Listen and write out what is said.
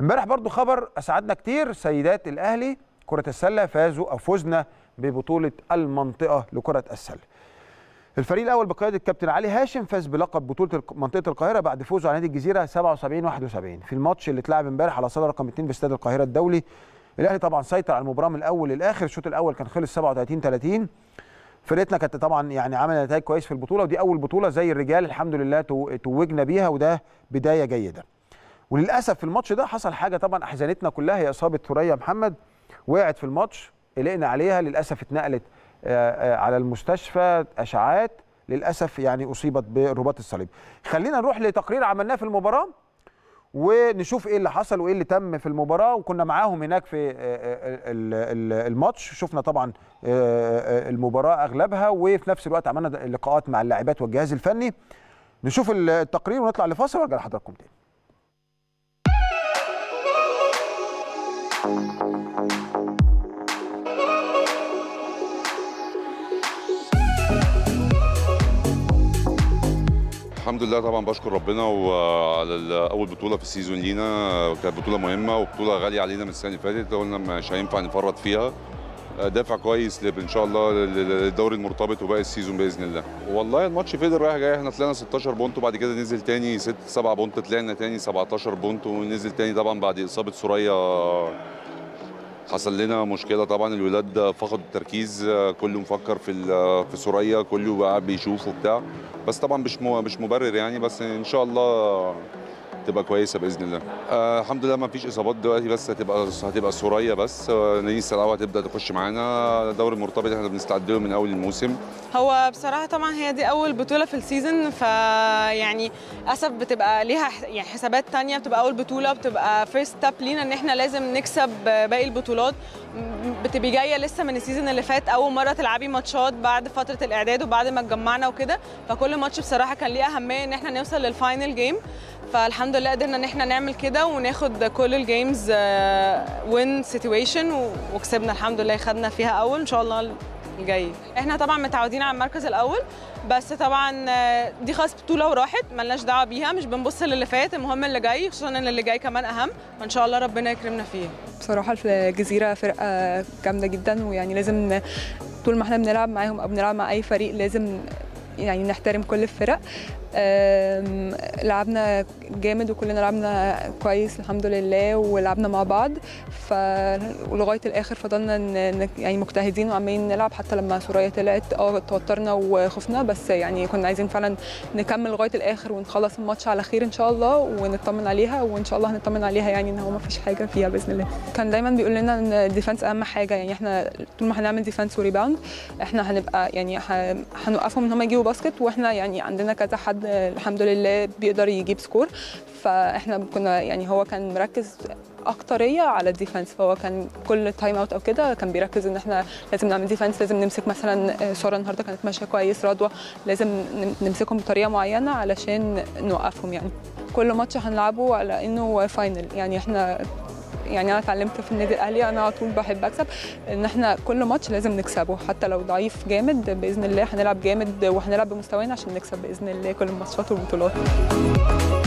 امبارح برضو خبر اسعدنا كتير، سيدات الاهلي كرة السلة فازوا او فزنا ببطولة المنطقة لكرة السلة. الفريق الاول بقيادة الكابتن علي هاشم فاز بلقب بطولة منطقة القاهرة بعد فوزه على نادي الجزيرة 77-71 في الماتش اللي اتلعب امبارح على صالة رقم 2 في استاد القاهرة الدولي. الاهلي طبعا سيطر على المباراة من الاول للاخر، الشوط الاول كان خلص 37-30. فرقتنا كانت طبعا يعني عملت نتائج كويس في البطولة، ودي اول بطولة زي الرجال الحمد لله توجنا بيها، وده بداية جيدة. وللاسف في الماتش ده حصل حاجه طبعا احزنتنا كلها، هي اصابه ثريا محمد. وقعت في الماتش، قلقنا عليها، للاسف اتنقلت على المستشفى اشعاعات، للاسف يعني اصيبت برباط الصليب. خلينا نروح لتقرير عملناه في المباراه ونشوف ايه اللي حصل وايه اللي تم في المباراه، وكنا معاهم هناك في الماتش، شفنا طبعا المباراه اغلبها، وفي نفس الوقت عملنا لقاءات مع اللاعبات والجهاز الفني. نشوف التقرير ونطلع لفاصل وارجع لحضراتكم تاني. الحمد لله طبعا بشكر ربنا وعلى اول بطوله في السيزون لينا، كانت بطوله مهمه وبطوله غاليه علينا من السنه اللي فاتت، قلنا مش هينفع نفرط فيها. دافع كويس ان شاء الله للدوري المرتبط وباقي السيزون باذن الله. والله الماتش فضل رايح جاي، احنا طلعنا 16 بونت وبعد كده نزل تاني 6-7 بونت، طلعنا تاني 17 بونت ونزل تاني طبعا بعد اصابه ثريا. حصل لنا مشكله طبعا، الولاد فقدوا التركيز، كله مفكر في ثريا، كله بقى بيشوف وبتاع، بس طبعا مش مبرر يعني، بس ان شاء الله تبقى كويسه باذن الله. الحمد لله ما فيش اصابات دلوقتي، بس هتبقى ثريا بس، نيس العوه هتبدا تخش معانا. الدوري المرتبط احنا بنستعد له من اول الموسم. هو بصراحه طبعا هي دي اول بطوله في السيزون، فيعني اسف بتبقى ليها يعني حسابات ثانيه، بتبقى اول بطوله، بتبقى فيرست ستيب لينا ان احنا لازم نكسب باقي البطولات. بتبقى جايه لسه من السيزون اللي فات، اول مره تلعبي ماتشات بعد فتره الاعداد وبعد ما اتجمعنا وكده، فكل ماتش بصراحه كان ليه اهميه ان احنا نوصل للفاينل جيم، فالحمد لله قدرنا ان احنا نعمل كده وناخد كل الجيمز وين سيتويشن، وكسبنا الحمد لله، خدنا فيها اول ان شاء الله الجاي. احنا طبعا متعودين على المركز الاول، بس طبعا دي خلاص بطوله وراحت، مالناش دعوه بيها، مش بنبص للي فات، المهم اللي جاي، خصوصا ان اللي جاي كمان اهم، وان شاء الله ربنا يكرمنا فيه. بصراحه الجزيره فرقه جامده جدا، ويعني لازم طول ما احنا بنلعب معاهم او بنلعب مع اي فريق لازم يعني نحترم كل الفرق. لعبنا جامد وكلنا لعبنا كويس الحمد لله، ولعبنا مع بعض ولغايه الاخر فضلنا يعني مجتهدين وعمالين نلعب، حتى لما ثريا طلعت توترنا وخفنا، بس يعني كنا عايزين فعلا نكمل لغايه الاخر ونخلص الماتش على خير ان شاء الله، ونطمن عليها، وان شاء الله هنطمن عليها يعني ان هو ما فيش حاجه فيها باذن الله. كان دايما بيقول لنا ان الديفنس اهم حاجه، يعني احنا طول ما هنعمل ديفنس وريباوند احنا هنبقى يعني هنوقفهم ان هم يجيبوا باسكت، واحنا يعني عندنا كذا حد الحمد لله بيقدر يجيب سكور، فاحنا كنا يعني هو كان مركز اكتريه على الديفنس، فهو كان كل تايم اوت او كده كان بيركز ان احنا لازم نعمل ديفنس، لازم نمسك مثلا ساره النهارده كانت ماشيه كويس، رضوى لازم نمسكهم بطريقه معينه علشان نوقفهم. يعني كل ماتش هنلعبه على انه فاينل، يعني احنا يعني انا اتعلمت في النادي الاهلي، انا على طول بحب اكسب، ان احنا كل ماتش لازم نكسبه حتى لو ضعيف جامد، باذن الله هنلعب جامد وهنلعب بمستوانا عشان نكسب باذن الله كل الماتشات والبطولات.